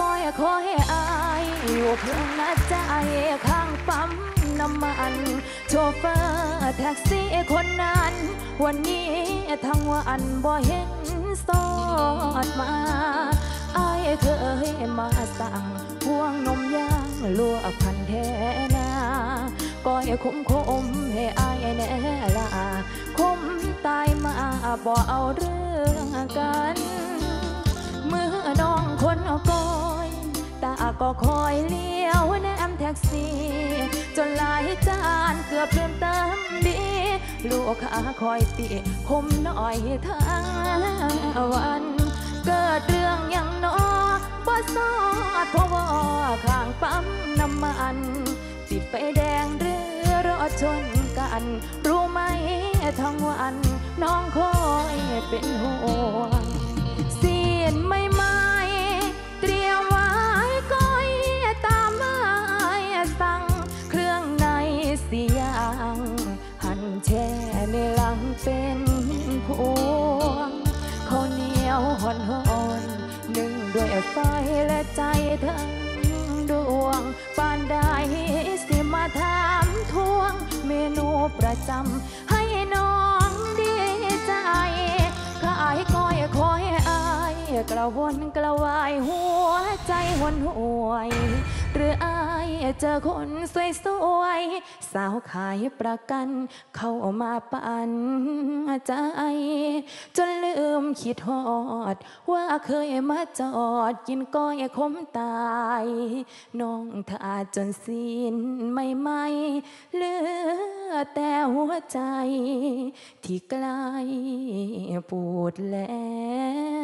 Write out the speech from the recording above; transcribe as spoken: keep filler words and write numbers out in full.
ก้อยขอให้อายอยู่เพียงหน้าใจข้างปั๊มน้ำมันโชเฟอร์แท็กซี่คนนั้นวันนี้ทั้งวันบ่เห็นสอดมาอายเคยมาสั่งพวงนมย่างลวกพันแท้นาก้อยคมคมให้อายแน่ละคมตายมาบ่เอาเรื่องกันเมื่อน้องคนก้อยตาก็คอยเลี้ยวแนมแท็กซี่จนหลายจานเกือบเริ่มเติมดีลูกค้าคอยติคมหน่อยทั้งวันเกิดเรื่องอย่างน้อบ่สอดเพราะว่าข้างปั๊มน้ำมันติดไฟแดงหรือรถชนกันรู้ไหมทั้งวันน้องคอยเป็นห่วงเสียนไม่มาเตรียมไว้ก้อยตามมาสั่งเครื่องในสี่อย่างหั่นแช่ในลังเป็นพวงข้าวเหนียวห่อนห่อนหนึ่งด้วยไฟและใจทั้งดวงปานใดสิมาถามทวงเมนูประจำให้น้องดีใจขายก้อยคอยอายกระวนกระวายหัวใจหวนหวยหรืออายเจอคนสวยๆสาวขายประกันเข้ามาปั่นใจจนลืมคิดฮอดว่าเคยมาจอดกินก้อยขมตายน้องท่าจนสิ้นไม่ไหมเหลือแต่หัวใจที่ใกล้ปูดแล้ว